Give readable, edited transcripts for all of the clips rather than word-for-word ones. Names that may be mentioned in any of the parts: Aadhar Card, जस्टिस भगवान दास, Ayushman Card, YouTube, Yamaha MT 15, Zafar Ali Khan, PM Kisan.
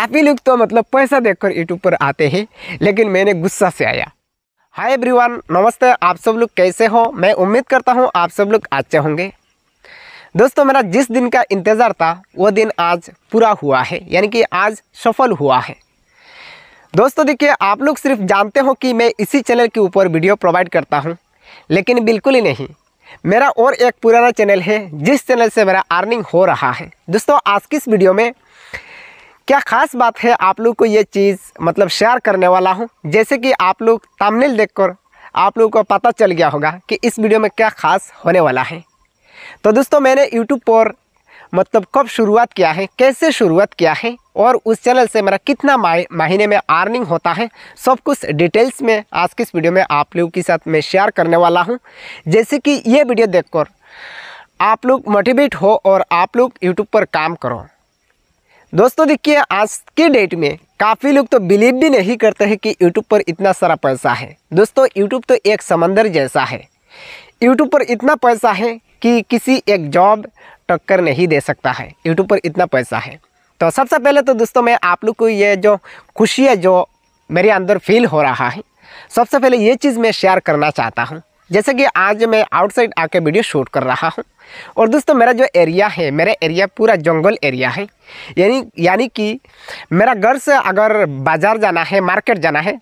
काफ़ी लोग तो मतलब पैसा देखकर यूट्यूब पर आते हैं, लेकिन मैंने गुस्सा से आया। हाय एवरीवन, नमस्ते, आप सब लोग कैसे हो? मैं उम्मीद करता हूँ आप सब लोग अच्छे होंगे। दोस्तों, मेरा जिस दिन का इंतज़ार था वो दिन आज पूरा हुआ है, यानी कि आज सफल हुआ है। दोस्तों देखिए, आप लोग सिर्फ जानते हो कि मैं इसी चैनल के ऊपर वीडियो प्रोवाइड करता हूं, लेकिन बिल्कुल ही नहीं, मेरा और एक पुराना चैनल है जिस चैनल से मेरा अर्निंग हो रहा है। दोस्तों आज की इस वीडियो में क्या ख़ास बात है आप लोग को ये चीज़ मतलब शेयर करने वाला हूँ। जैसे कि आप लोग थंबनेल देखकर आप लोग को पता चल गया होगा कि इस वीडियो में क्या ख़ास होने वाला है। तो दोस्तों मैंने YouTube पर मतलब कब शुरुआत किया है, कैसे शुरुआत किया है और उस चैनल से मेरा कितना महीने में अर्निंग होता है, सब कुछ डिटेल्स में आज की इस वीडियो में आप लोगों के साथ मैं शेयर करने वाला हूं। जैसे कि ये वीडियो देखकर आप लोग मोटिवेट हो और आप लोग YouTube पर काम करो। दोस्तों देखिए, आज के डेट में काफ़ी लोग तो बिलीव भी नहीं करते हैं कि YouTube पर इतना सारा पैसा है। दोस्तों YouTube तो एक समंदर जैसा है। YouTube पर इतना पैसा है कि किसी एक जॉब टक्कर नहीं दे सकता है। यूट्यूब पर इतना पैसा है। तो सबसे पहले तो दोस्तों मैं आप लोग को ये जो खुशी है जो मेरे अंदर फील हो रहा है, सबसे पहले ये चीज़ मैं शेयर करना चाहता हूँ। जैसे कि आज मैं आउटसाइड आके वीडियो शूट कर रहा हूँ और दोस्तों मेरा जो एरिया है, मेरा एरिया पूरा जंगल एरिया है। यानी कि मेरा घर से अगर बाज़ार जाना है, मार्केट जाना है,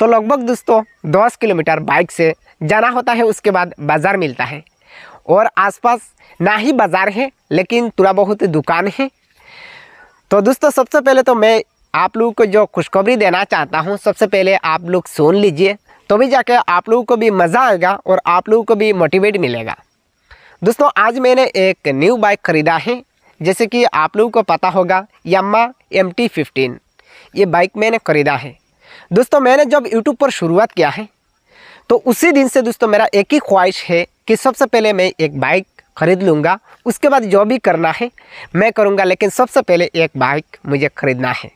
तो लगभग दोस्तों 10 किलोमीटर बाइक से जाना होता है। उसके बाद बाज़ार मिलता है और आसपास ना ही बाज़ार है लेकिन थोड़ा बहुत दुकान है। तो दोस्तों सबसे पहले तो मैं आप लोगों को जो खुशखबरी देना चाहता हूँ, सबसे पहले आप लोग सुन लीजिए, तभी जाके आप लोगों को भी मज़ा आएगा और आप लोगों को भी मोटिवेट मिलेगा। दोस्तों आज मैंने एक न्यू बाइक ख़रीदा है। जैसे कि आप लोगों को पता होगा, यामाहा MT 15 ये बाइक मैंने ख़रीदा है। दोस्तों मैंने जब यूट्यूब पर शुरुआत किया है तो उसी दिन से दोस्तों मेरा एक ही ख्वाहिश है कि सबसे पहले मैं एक बाइक ख़रीद लूँगा, उसके बाद जो भी करना है मैं करूँगा, लेकिन सबसे पहले एक बाइक मुझे ख़रीदना है।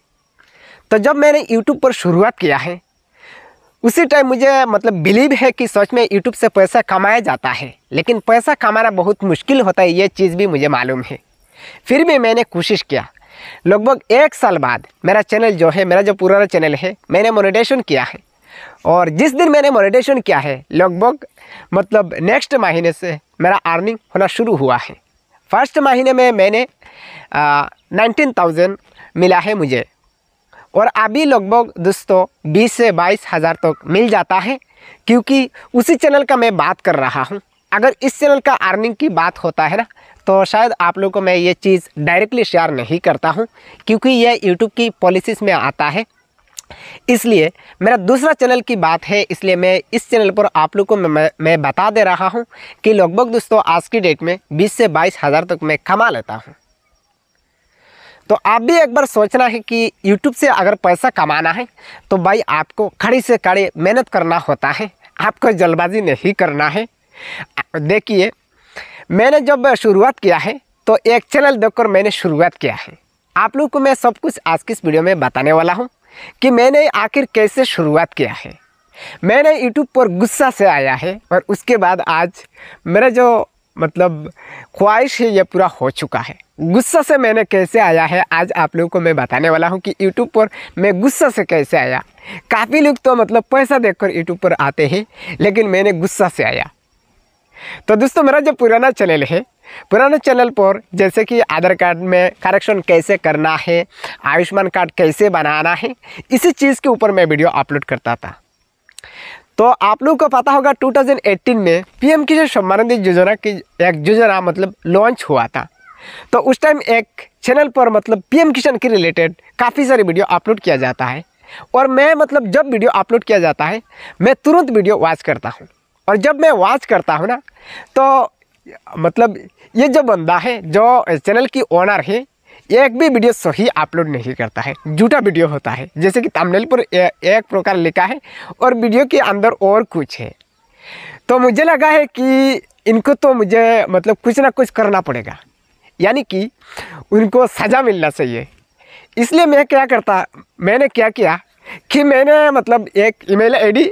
तो जब मैंने YouTube पर शुरुआत किया है उसी टाइम मुझे मतलब बिलीव है कि सच में YouTube से पैसा कमाया जाता है, लेकिन पैसा कमाना बहुत मुश्किल होता है, ये चीज़ भी मुझे मालूम है। फिर भी मैंने कोशिश किया। लगभग 1 साल बाद मेरा चैनल जो है, मेरा जो पुराना चैनल है, मैंने मोनेटाइजेशन किया है। और जिस दिन मैंने मोनेटाइजेशन किया है लगभग मतलब नेक्स्ट महीने से मेरा अर्निंग होना शुरू हुआ है। फर्स्ट महीने में मैंने 19,000 मिला है मुझे और अभी लगभग दोस्तों 20 से 22,000 तक मिल जाता है, क्योंकि उसी चैनल का मैं बात कर रहा हूँ। अगर इस चैनल का अर्निंग की बात होता है ना, तो शायद आप लोगों को मैं ये चीज़ डायरेक्टली शेयर नहीं करता हूँ, क्योंकि यह यूट्यूब की पॉलिसीज़ में आता है। इसलिए मेरा दूसरा चैनल की बात है, इसलिए मैं इस चैनल पर आप लोग को मैं बता दे रहा हूं कि लगभग दोस्तों आज की डेट में 20 से 22,000 तक मैं कमा लेता हूं। तो आप भी एक बार सोचना है कि YouTube से अगर पैसा कमाना है तो भाई आपको कड़ी से कड़ी मेहनत करना होता है, आपको जल्दबाजी नहीं करना है। देखिए मैंने जब शुरुआत किया है तो एक चैनल देखकर मैंने शुरुआत किया है। आप लोग को मैं सब कुछ आज की इस वीडियो में बताने वाला हूँ कि मैंने आखिर कैसे शुरुआत किया है। मैंने यूट्यूब पर गुस्सा से आया है और उसके बाद आज मेरा जो मतलब ख्वाहिश है ये पूरा हो चुका है। गुस्सा से मैंने कैसे आया है आज आप लोगों को मैं बताने वाला हूँ कि यूट्यूब पर मैं गुस्सा से कैसे आया। काफ़ी लोग तो मतलब पैसा देखकर यूट्यूब पर आते हैं, लेकिन मैंने गुस्सा से आया। तो दोस्तों मेरा जो पुराना चैनल है, पुराने चैनल पर जैसे कि आधार कार्ड में करेक्शन कैसे करना है, आयुष्मान कार्ड कैसे बनाना है, इसी चीज़ के ऊपर मैं वीडियो अपलोड करता था। तो आप लोगों को पता होगा 2018 में PM किसान सम्मान निधि योजना की एक योजना मतलब लॉन्च हुआ था। तो उस टाइम एक चैनल पर मतलब PM किसान के रिलेटेड काफ़ी सारी वीडियो अपलोड किया जाता है और मैं मतलब जब वीडियो अपलोड किया जाता है मैं तुरंत वीडियो वॉच करता हूँ। और जब मैं वॉच करता हूँ ना, तो मतलब ये जो बंदा है, जो चैनल की ओनर है, एक भी वीडियो सही अपलोड नहीं करता है, झूठा वीडियो होता है। जैसे कि थंबनेल पर एक प्रकार लिखा है और वीडियो के अंदर और कुछ है। तो मुझे लगा है कि इनको तो मुझे मतलब कुछ ना कुछ करना पड़ेगा, यानी कि उनको सज़ा मिलना चाहिए। इसलिए मैंने क्या किया कि मैंने मतलब एक ईमेल आईडी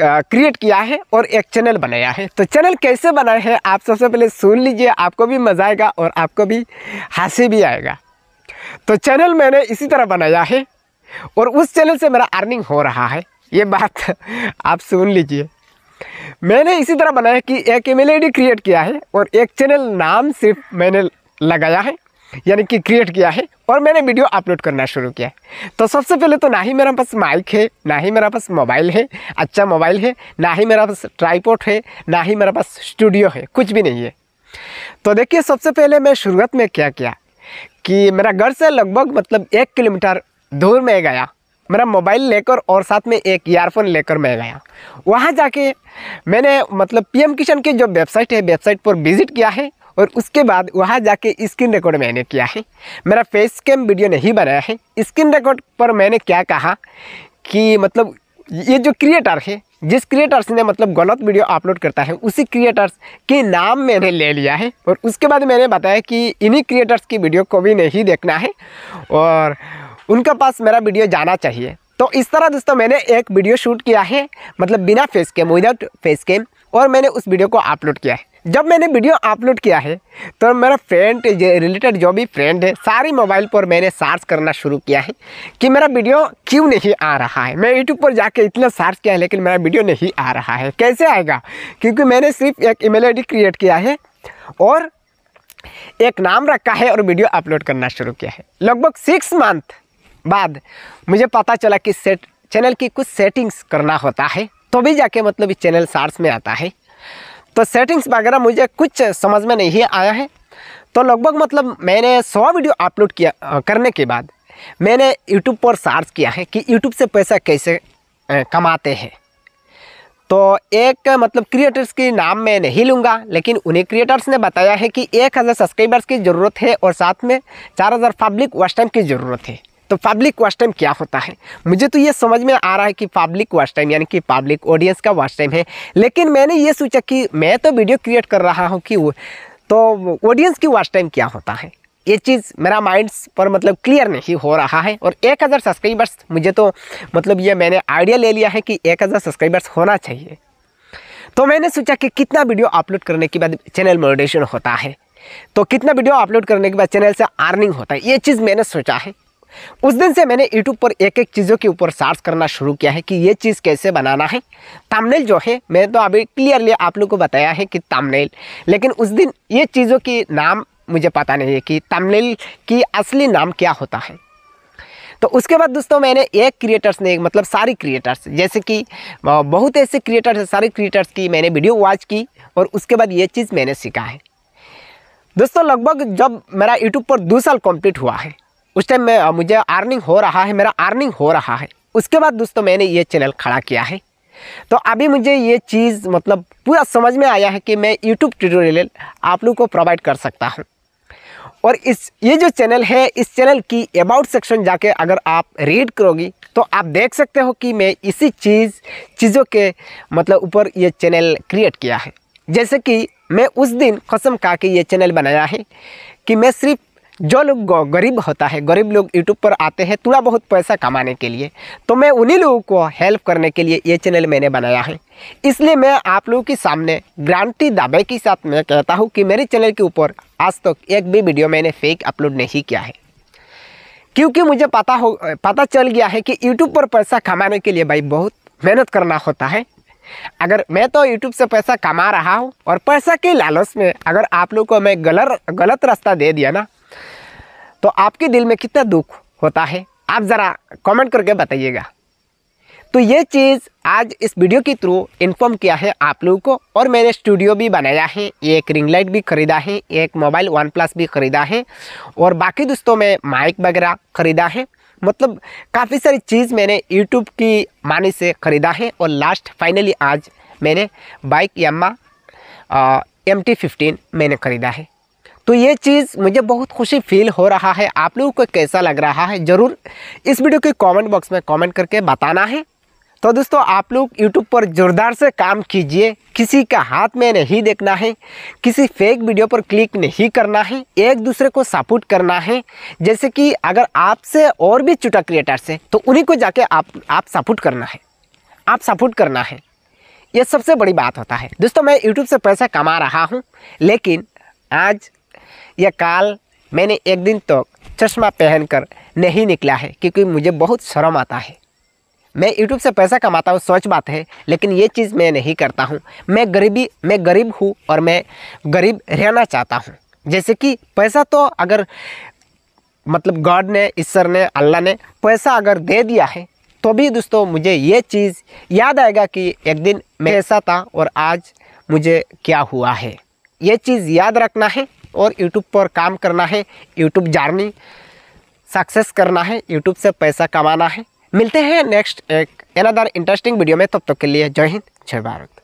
क्रिएट किया है और एक चैनल बनाया है। तो चैनल कैसे बनाया है आप सबसे पहले सुन लीजिए, आपको भी मज़ा आएगा और आपको भी हंसी भी आएगा। तो चैनल मैंने इसी तरह बनाया है और उस चैनल से मेरा अर्निंग हो रहा है। ये बात आप सुन लीजिए। मैंने इसी तरह बनाया कि एक ईमेल आईडी क्रिएट किया है और एक चैनल नाम सिर्फ मैंने लगाया है, यानी कि क्रिएट किया है, और मैंने वीडियो अपलोड करना शुरू किया है। तो सबसे पहले तो ना ही मेरे पास माइक है, ना ही मेरे पास मोबाइल है, अच्छा मोबाइल है, ना ही मेरे पास ट्राइपॉड है, ना ही मेरे पास स्टूडियो है, कुछ भी नहीं है। तो देखिए सबसे पहले मैं शुरुआत में क्या किया कि मेरा घर से लगभग मतलब 1 किलोमीटर दूर में गया, मेरा मोबाइल लेकर और साथ में एक ईयरफोन लेकर मैं गया। वहाँ जाके मैंने मतलब पीएम किसान की जो वेबसाइट है, वेबसाइट पर विजिट किया है और उसके बाद वहाँ जाके स्क्रीन रिकॉर्ड मैंने किया है। मेरा फेस कैम वीडियो नहीं बनाया है। स्क्रीन रिकॉर्ड पर मैंने क्या कहा कि मतलब ये जो क्रिएटर है, जिस क्रिएटर्स ने मतलब गलत वीडियो अपलोड करता है, उसी क्रिएटर्स के नाम मैंने ले लिया है और उसके बाद मैंने बताया कि इन्हीं क्रिएटर्स की वीडियो को भी नहीं देखना है और उनके पास मेरा वीडियो जाना चाहिए। तो इस तरह दोस्तों मैंने एक वीडियो शूट किया है मतलब बिना face cam, without face cam, और मैंने उस वीडियो को अपलोड किया है। जब मैंने वीडियो अपलोड किया है तो मेरा फ्रेंड रिलेटेड जो भी फ्रेंड है सारी मोबाइल पर मैंने सर्च करना शुरू किया है कि मेरा वीडियो क्यों नहीं आ रहा है। मैं यूट्यूब पर जाके इतना सर्च किया है लेकिन मेरा वीडियो नहीं आ रहा है। कैसे आएगा, क्योंकि मैंने सिर्फ एक ईमेल आईडी क्रिएट किया है और एक नाम रखा है और वीडियो अपलोड करना शुरू किया है। लगभग 6 मंथ बाद मुझे पता चला कि चैनल की कुछ सेटिंग्स करना होता है, तो भी जाके मतलब इस चैनल सर्च में आता है। तो सेटिंग्स वगैरह मुझे कुछ समझ में नहीं आया है। तो लगभग मतलब मैंने 100 वीडियो अपलोड किया करने के बाद मैंने यूट्यूब पर सर्च किया है कि यूट्यूब से पैसा कैसे कमाते हैं। तो एक मतलब क्रिएटर्स के नाम मैं नहीं लूँगा, लेकिन उन्हीं क्रिएटर्स ने बताया है कि 1000 सब्सक्राइबर्स की ज़रूरत है और साथ में 4000 पब्लिक वॉच टाइम की ज़रूरत है। तो पब्लिक वॉच टाइम क्या होता है, मुझे तो ये समझ में आ रहा है कि पब्लिक वॉच टाइम यानी कि पब्लिक ऑडियंस का वॉच टाइम है, लेकिन मैंने ये सोचा कि मैं तो वीडियो क्रिएट कर रहा हूँ कि तो ऑडियंस की वॉच टाइम क्या होता है। ये चीज़ मेरा माइंड्स पर मतलब क्लियर नहीं हो रहा है। और 1000 सब्सक्राइबर्स मुझे तो मतलब ये मैंने आइडिया ले लिया है कि 1000 सब्सक्राइबर्स होना चाहिए। तो मैंने सोचा कि कितना वीडियो अपलोड करने के बाद चैनल मोनेटाइजेशन होता है, तो कितना वीडियो अपलोड करने के बाद चैनल से अर्निंग होता है, ये चीज़ मैंने सोचा है। उस दिन से मैंने YouTube पर एक एक चीज़ों के ऊपर सर्च करना शुरू किया है कि ये चीज़ कैसे बनाना है। थंबनेल जो है मैं तो अभी क्लियरली आप लोगों को बताया है कि थंबनेल, लेकिन उस दिन ये चीज़ों के नाम मुझे पता नहीं है कि थंबनेल की असली नाम क्या होता है। तो उसके बाद दोस्तों मैंने एक क्रिएटर्स ने मतलब सारी क्रिएटर्स, जैसे कि बहुत ऐसे क्रिएटर्स है, सारे क्रिएटर्स की मैंने वीडियो वॉच की और उसके बाद ये चीज़ मैंने सीखा है। दोस्तों लगभग जब मेरा यूट्यूब पर 2 साल कम्प्लीट हुआ है, उस टाइम में मुझे अर्निंग हो रहा है, मेरा अर्निंग हो रहा है। उसके बाद दोस्तों मैंने ये चैनल खड़ा किया है। तो अभी मुझे ये चीज़ मतलब पूरा समझ में आया है कि मैं यूट्यूब ट्यूटोरियल आप लोगों को प्रोवाइड कर सकता हूँ। और ये जो चैनल है, इस चैनल की अबाउट सेक्शन जाके अगर आप रीड करोगी तो आप देख सकते हो कि मैं इसी चीज़ों के मतलब ऊपर ये चैनल क्रिएट किया है। जैसे कि मैं उस दिन कसम खा के ये चैनल बनाया है कि मैं सिर्फ जो लोग गरीब होता है, गरीब लोग यूट्यूब पर आते हैं थोड़ा बहुत पैसा कमाने के लिए, तो मैं उन्हीं लोगों को हेल्प करने के लिए ये चैनल मैंने बनाया है। इसलिए मैं आप लोगों के सामने गारंटी दावे के साथ मैं कहता हूँ कि मेरे चैनल के ऊपर आज तक एक भी वीडियो मैंने फेक अपलोड नहीं किया है, क्योंकि मुझे पता चल गया है कि यूट्यूब पर पैसा कमाने के लिए भाई बहुत मेहनत करना होता है। अगर मैं तो YouTube से पैसा कमा रहा हूँ और पैसा के लालच में अगर आप लोगों को मैं गलत रास्ता दे दिया ना, तो आपके दिल में कितना दुख होता है, आप ज़रा कमेंट करके बताइएगा। तो ये चीज़ आज इस वीडियो के थ्रू इन्फॉर्म किया है आप लोगों को। और मैंने स्टूडियो भी बनाया है, एक रिंग लाइट भी ख़रीदा है, एक मोबाइल 1+ भी ख़रीदा है, और बाकी दोस्तों मैं माइक वगैरह ख़रीदा है। मतलब काफ़ी सारी चीज़ मैंने यूट्यूब की मानी से ख़रीदा है। और लास्ट फाइनली आज मैंने बाइक यामाहा MT 15 मैंने ख़रीदा है। तो ये चीज़ मुझे बहुत खुशी फील हो रहा है। आप लोगों को कैसा लग रहा है ज़रूर इस वीडियो के कमेंट बॉक्स में कमेंट करके बताना है। तो दोस्तों आप लोग यूट्यूब पर ज़ोरदार से काम कीजिए, किसी का हाथ में नहीं देखना है, किसी फेक वीडियो पर क्लिक नहीं करना है, एक दूसरे को सपोर्ट करना है। जैसे कि अगर आपसे और भी छोटा क्रिएटर्स है तो उन्हीं को जाके आप सपोर्ट करना है, आप सपोर्ट करना है, ये सबसे बड़ी बात होता है। दोस्तों मैं यूट्यूब से पैसा कमा रहा हूँ, लेकिन आज या काल मैंने एक दिन तक चश्मा पहनकर नहीं निकला है क्योंकि मुझे बहुत शर्म आता है। मैं YouTube से पैसा कमाता हूँ, सच बात है, लेकिन ये चीज़ मैं नहीं करता हूँ। मैं गरीब हूँ और मैं गरीब रहना चाहता हूँ। जैसे कि पैसा तो अगर मतलब गॉड ने, ईश्वर ने, अल्लाह ने पैसा अगर दे दिया है तो भी दोस्तों मुझे ये चीज़ याद आएगा कि एक दिन मैं ऐसा था और आज मुझे क्या हुआ है। ये चीज़ याद रखना है और YouTube पर काम करना है, YouTube जर्नी सक्सेस करना है, YouTube से पैसा कमाना है। मिलते हैं नेक्स्ट एक अनदर इंटरेस्टिंग वीडियो में, तब तक के लिए जय हिंद, जय भारत।